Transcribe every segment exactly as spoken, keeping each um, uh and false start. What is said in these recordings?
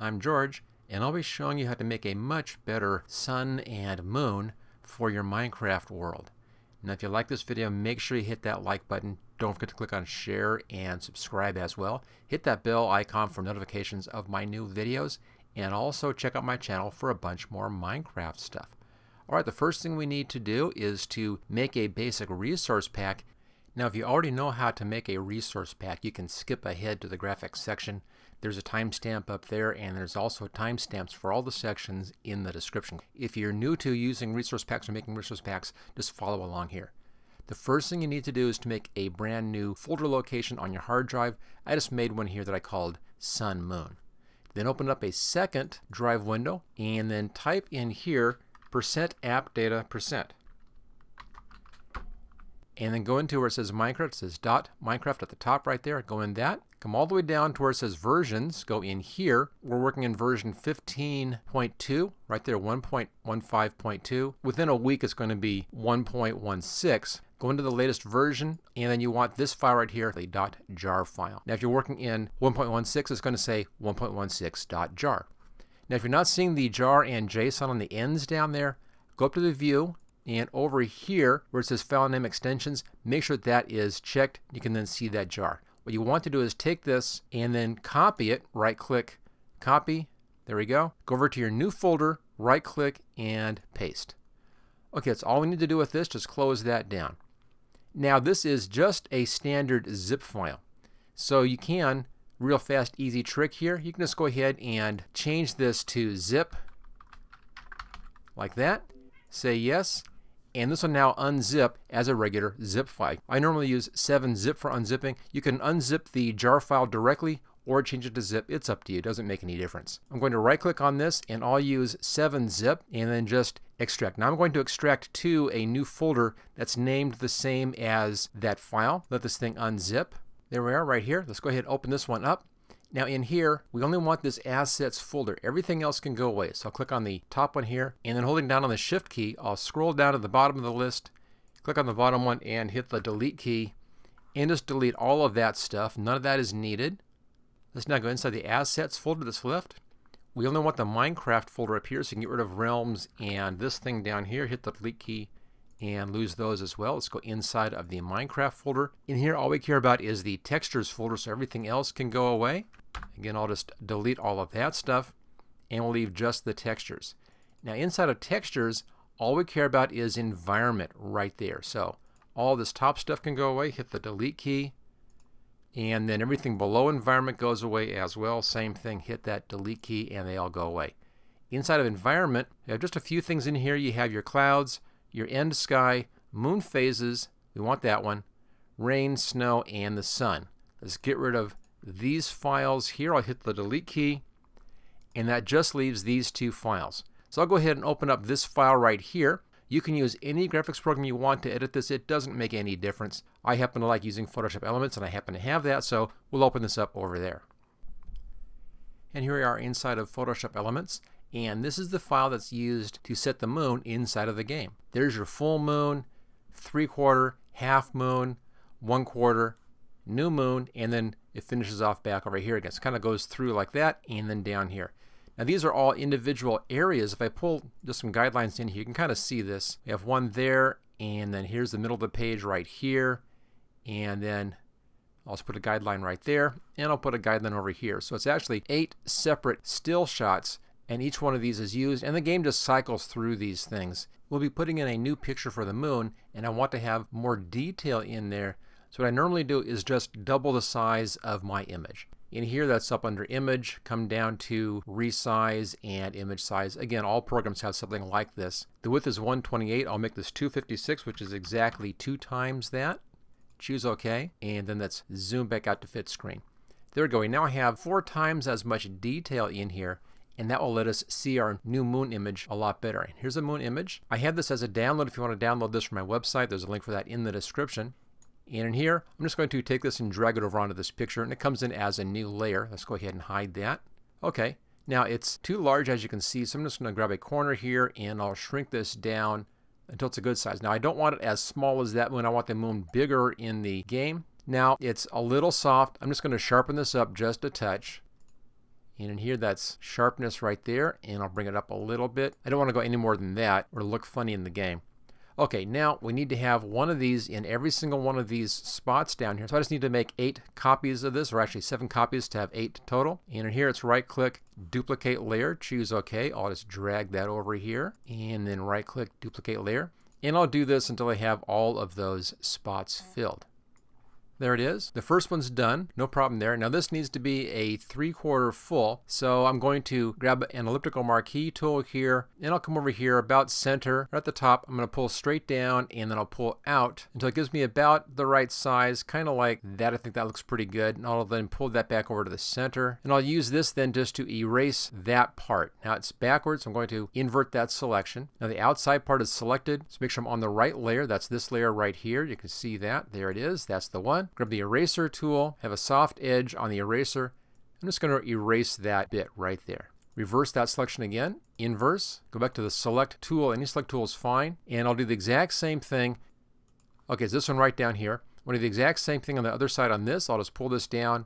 I'm George, and I'll be showing you how to make a much better sun and moon for your Minecraft world. Now if you like this video, make sure you hit that like button. Don't forget to click on share and subscribe as well. Hit that bell icon for notifications of my new videos, and also check out my channel for a bunch more Minecraft stuff. Alright, the first thing we need to do is to make a basic resource pack. Now if you already know how to make a resource pack, you can skip ahead to the graphics section. There's a timestamp up there, and there's also timestamps for all the sections in the description. If you're new to using resource packs or making resource packs, just follow along here. The first thing you need to do is to make a brand new folder location on your hard drive. I just made one here that I called Sun Moon. Then open up a second drive window and then type in here percent app data percent. And then go into where it says Minecraft. It says dot Minecraft at the top right there. Go in that. Come all the way down to where it says versions. Go in here. We're working in version fifteen point two. Right there, one point fifteen point two. Within a week, it's going to be one point sixteen. Go into the latest version, and then you want this file right here, the .jar file. Now, if you're working in one point sixteen, it's going to say one point sixteen dot jar. Now, if you're not seeing the jar and JSON on the ends down there, go up to the view. And over here, where it says file name extensions, make sure that is checked. You can then see that jar. What you want to do is take this and then copy it. Right click, copy. There we go. Go over to your new folder, right click, and paste. Okay, that's all we need to do with this. Just close that down. Now this is just a standard zip file. So you can, real fast, easy trick here, you can just go ahead and change this to zip, like that. Say yes. And this will now unzip as a regular zip file. I normally use seven zip for unzipping. You can unzip the jar file directly or change it to zip. It's up to you. It doesn't make any difference. I'm going to right click on this and I'll use seven zip and then just extract. Now I'm going to extract to a new folder that's named the same as that file. Let this thing unzip. There we are right here. Let's go ahead and open this one up. Now in here, we only want this assets folder. Everything else can go away. So I'll click on the top one here, and then holding down on the shift key, I'll scroll down to the bottom of the list, click on the bottom one and hit the delete key, and just delete all of that stuff. None of that is needed. Let's now go inside the assets folder that's left. We only want the Minecraft folder up here, so you can get rid of realms and this thing down here. Hit the delete key and lose those as well. Let's go inside of the Minecraft folder. In here, all we care about is the textures folder, so everything else can go away. Again, I'll just delete all of that stuff, and we'll leave just the textures. Now inside of textures, all we care about is environment right there. So all this top stuff can go away. Hit the delete key, and then everything below environment goes away as well. Same thing, hit that delete key, and they all go away. Inside of environment, you have just a few things in here. You have your clouds, your end sky, moon phases, we want that one, rain, snow, and the sun. Let's get rid of these files here. I'll hit the delete key, and that just leaves these two files. So I'll go ahead and open up this file right here. You can use any graphics program you want to edit this. It doesn't make any difference. I happen to like using Photoshop Elements, and I happen to have that, so we'll open this up over there. And here we are inside of Photoshop Elements. And this is the file that's used to set the moon inside of the game. There's your full moon, three quarter, half moon, one quarter, new moon, and then it finishes off back over here again. So it kind of goes through like that and then down here. Now these are all individual areas. If I pull just some guidelines in here, you can kind of see this. We have one there, and then here's the middle of the page right here, and then I'll just put a guideline right there, and I'll put a guideline over here. So it's actually eight separate still shots, and each one of these is used, and the game just cycles through these things. We'll be putting in a new picture for the moon, and I want to have more detail in there. So what I normally do is just double the size of my image. In here, that's up under image, come down to resize and image size. Again, all programs have something like this. The width is one twenty-eight. I'll make this two fifty-six, which is exactly two times that. Choose OK, and then let's zoom back out to fit screen. There we go. We now have four times as much detail in here, and that will let us see our new moon image a lot better. And here's a moon image. I have this as a download. If you want to download this from my website, there's a link for that in the description. And in here, I'm just going to take this and drag it over onto this picture, and it comes in as a new layer. Let's go ahead and hide that. Okay, now it's too large, as you can see, so I'm just going to grab a corner here, and I'll shrink this down until it's a good size. Now I don't want it as small as that moon. I want the moon bigger in the game. Now it's a little soft. I'm just going to sharpen this up just a touch. And in here, that's sharpness right there, and I'll bring it up a little bit. I don't want to go any more than that or look funny in the game. Okay, now we need to have one of these in every single one of these spots down here. So I just need to make eight copies of this, or actually seven copies to have eight total. And in here, it's right-click, duplicate layer, choose OK. I'll just drag that over here, and then right-click, duplicate layer. And I'll do this until I have all of those spots filled. There it is. The first one's done. No problem there. Now this needs to be a three-quarter full, so I'm going to grab an elliptical marquee tool here, and I'll come over here about center, right at the top. I'm going to pull straight down, and then I'll pull out until it gives me about the right size, kind of like that. I think that looks pretty good, and I'll then pull that back over to the center, and I'll use this then just to erase that part. Now it's backwards, so I'm going to invert that selection. Now the outside part is selected, so make sure I'm on the right layer. That's this layer right here. You can see that. There it is. That's the one. Grab the eraser tool, have a soft edge on the eraser. I'm just going to erase that bit right there. Reverse that selection again, inverse, go back to the select tool, any select tool is fine, and I'll do the exact same thing. Okay, it's this one right down here. I'm going to do the exact same thing on the other side on this. I'll just pull this down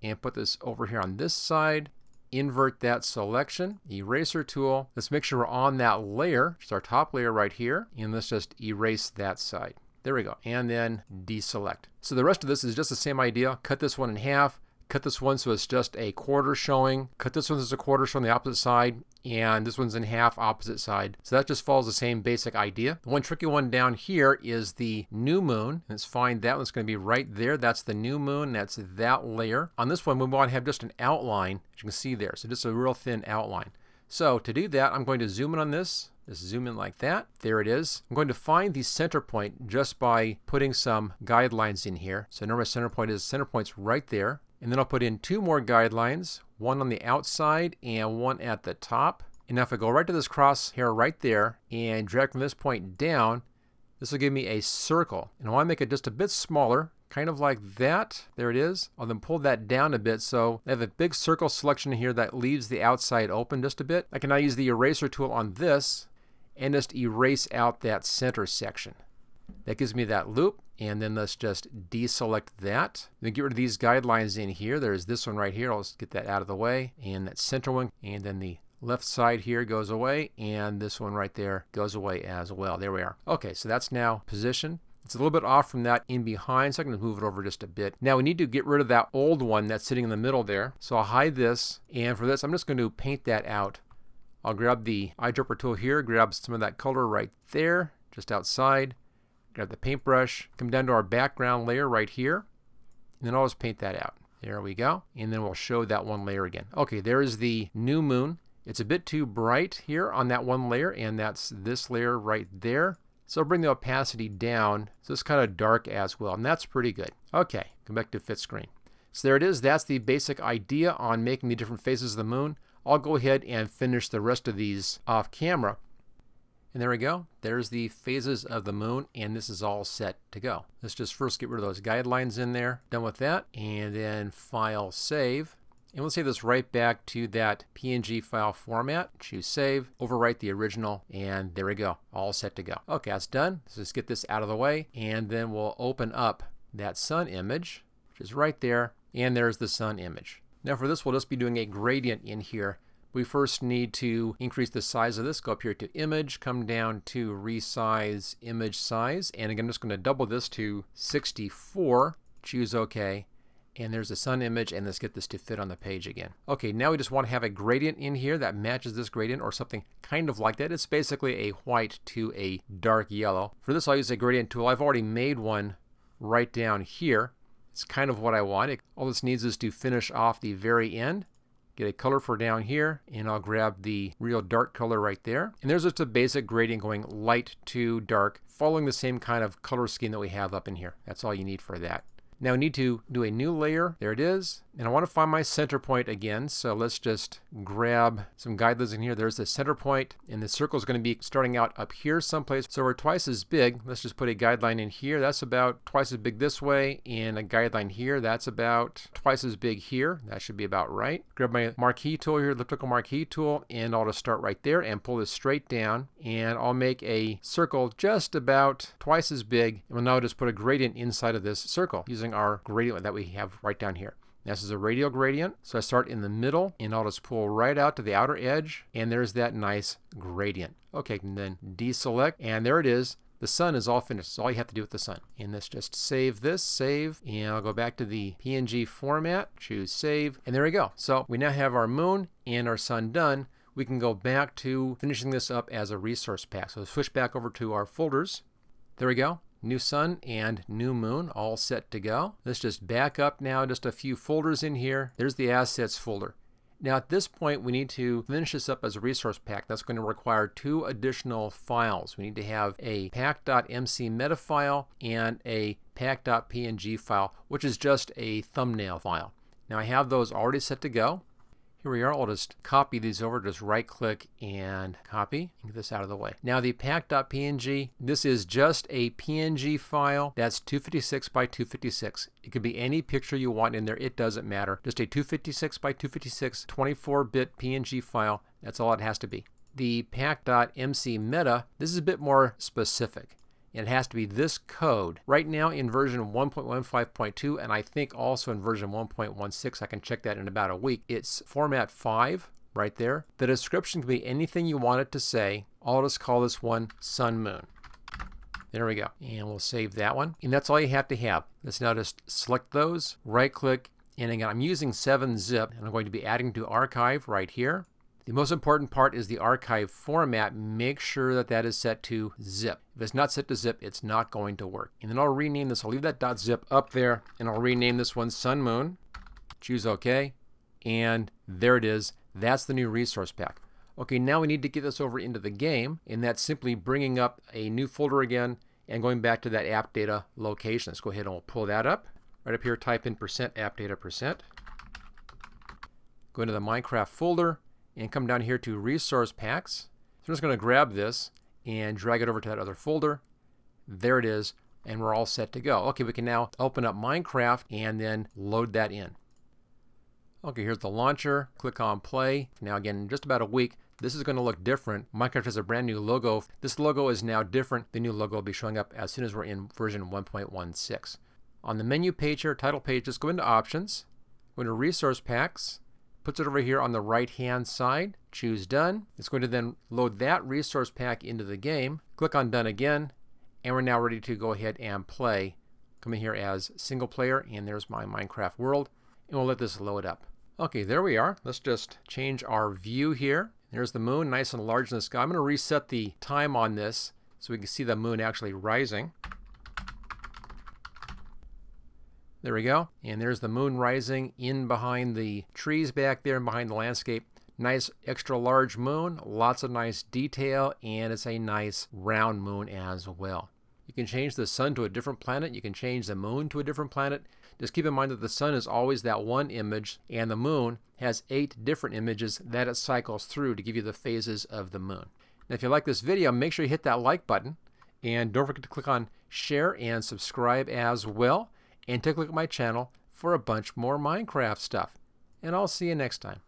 and put this over here on this side. Invert that selection, eraser tool. Let's make sure we're on that layer, which is our top layer right here, and let's just erase that side. There we go, and then deselect. So the rest of this is just the same idea. Cut this one in half, cut this one so it's just a quarter showing, cut this one so it's a quarter showing the opposite side, and this one's in half opposite side. So that just follows the same basic idea. The one tricky one down here is the new moon. Let's find that one's going to be right there. That's the new moon, that's that layer. On this one we want to have just an outline, as you can see there, so just a real thin outline. So to do that, I'm going to zoom in on this. Just zoom in like that. There it is. I'm going to find the center point just by putting some guidelines in here. So remember, center point is center point's right there. And then I'll put in two more guidelines, one on the outside and one at the top. And now if I go right to this crosshair right there and drag from this point down, this will give me a circle. And I want to make it just a bit smaller, kind of like that. There it is. I'll then pull that down a bit, so I have a big circle selection here that leaves the outside open just a bit. I can now use the eraser tool on this and just erase out that center section. That gives me that loop, and then let's just deselect that. Then get rid of these guidelines in here. There's this one right here. I'll just get that out of the way, and that center one, and then the left side here goes away, and this one right there goes away as well. There we are. Okay, so that's now positioned. It's a little bit off from that in behind, so I'm going to move it over just a bit. Now we need to get rid of that old one that's sitting in the middle there. So I'll hide this, and for this I'm just going to paint that out. I'll grab the eyedropper tool here, grab some of that color right there, just outside, grab the paintbrush, come down to our background layer right here, and then I'll just paint that out. There we go, and then we'll show that one layer again. Okay, there is the new moon. It's a bit too bright here on that one layer, and that's this layer right there. So I'll bring the opacity down, so it's kind of dark as well, and that's pretty good. Okay, come back to fit screen. So there it is. That's the basic idea on making the different faces of the moon. I'll go ahead and finish the rest of these off camera. And there we go. There's the phases of the moon, and this is all set to go. Let's just first get rid of those guidelines in there. Done with that, and then file, save. And we'll save this right back to that P N G file format. Choose save, overwrite the original, and there we go. All set to go. Okay, that's done. Let's just get this out of the way, and then we'll open up that sun image, which is right there, and there's the sun image. Now for this, we'll just be doing a gradient in here. We first need to increase the size of this. Go up here to image, come down to resize image size, and again I'm just going to double this to sixty-four, choose OK, and there's the sun image, and let's get this to fit on the page again. Okay, now we just want to have a gradient in here that matches this gradient or something kind of like that. It's basically a white to a dark yellow. For this I'll use a gradient tool. I've already made one right down here. It's kind of what I want. All this needs is to finish off the very end. Get a color for down here, and I'll grab the real dark color right there. And there's just a basic gradient going light to dark, following the same kind of color scheme that we have up in here. That's all you need for that. Now we need to do a new layer. There it is. And I want to find my center point again, so let's just grab some guidelines in here. There's the center point, and the circle is going to be starting out up here someplace. So we're twice as big. Let's just put a guideline in here. That's about twice as big this way, and a guideline here. That's about twice as big here. That should be about right. Grab my marquee tool here, elliptical marquee tool, and I'll just start right there and pull this straight down, and I'll make a circle just about twice as big, and we'll now just put a gradient inside of this circle using our gradient that we have right down here. This is a radial gradient, so I start in the middle and I'll just pull right out to the outer edge, and there's that nice gradient. Okay, and then deselect, and there it is. The sun is all finished. That's all you have to do with the sun. And let's just save this, save, and I'll go back to the P N G format, choose save, and there we go. So we now have our moon and our sun done. We can go back to finishing this up as a resource pack. So switch back over to our folders. There we go. New sun and new moon all set to go. Let's just back up now just a few folders in here. There's the assets folder. Now at this point we need to finish this up as a resource pack. That's going to require two additional files. We need to have a pack.mcmeta file and a pack.png file, which is just a thumbnail file. Now I have those already set to go. Here we are. I'll just copy these over, just right click and copy and get this out of the way. Now the pack.png, this is just a P N G file that's two fifty-six by two fifty-six. It could be any picture you want in there, it doesn't matter. Just a two fifty-six by two fifty-six twenty-four bit P N G file, that's all it has to be. The pack.mcmeta, this is a bit more specific. It has to be this code. Right now in version one point fifteen point two, and I think also in version one point sixteen, I can check that in about a week, it's format five right there. The description can be anything you want it to say. I'll just call this one Sun Moon. There we go. And we'll save that one. And that's all you have to have. Let's now just select those, right click, and again I'm using seven zip, and I'm going to be adding to archive right here. The most important part is the archive format. Make sure that that is set to zip. If it's not set to zip, it's not going to work. And then I'll rename this. I'll leave that .zip up there, and I'll rename this one Sun Moon. Choose OK, and there it is. That's the new resource pack. Okay, now we need to get this over into the game, and that's simply bringing up a new folder again and going back to that app data location. Let's go ahead and we'll pull that up. Right up here, type in percent app data percent. Go into the Minecraft folder and come down here to resource packs. So I'm just going to grab this and drag it over to that other folder. There it is, and we're all set to go. Okay, we can now open up Minecraft and then load that in. Okay, here's the launcher. Click on play. Now again, in just about a week, this is going to look different. Minecraft has a brand new logo. This logo is now different. The new logo will be showing up as soon as we're in version one point sixteen. On the menu page here, title page, just go into options, go into resource packs, puts it over here on the right hand side, choose done. It's going to then load that resource pack into the game. Click on done again, and we're now ready to go ahead and play. Come in here as single player, and there's my Minecraft world, and we'll let this load up. Okay, there we are. Let's just change our view here. There's the moon, nice and large in the sky. I'm going to reset the time on this so we can see the moon actually rising. There we go, and there's the moon rising in behind the trees back there and behind the landscape. Nice extra large moon, lots of nice detail, and it's a nice round moon as well. You can change the sun to a different planet, you can change the moon to a different planet. Just keep in mind that the sun is always that one image, and the moon has eight different images that it cycles through to give you the phases of the moon. Now if you like this video, make sure you hit that like button, and don't forget to click on share and subscribe as well. And take a look at my channel for a bunch more Minecraft stuff. And I'll see you next time.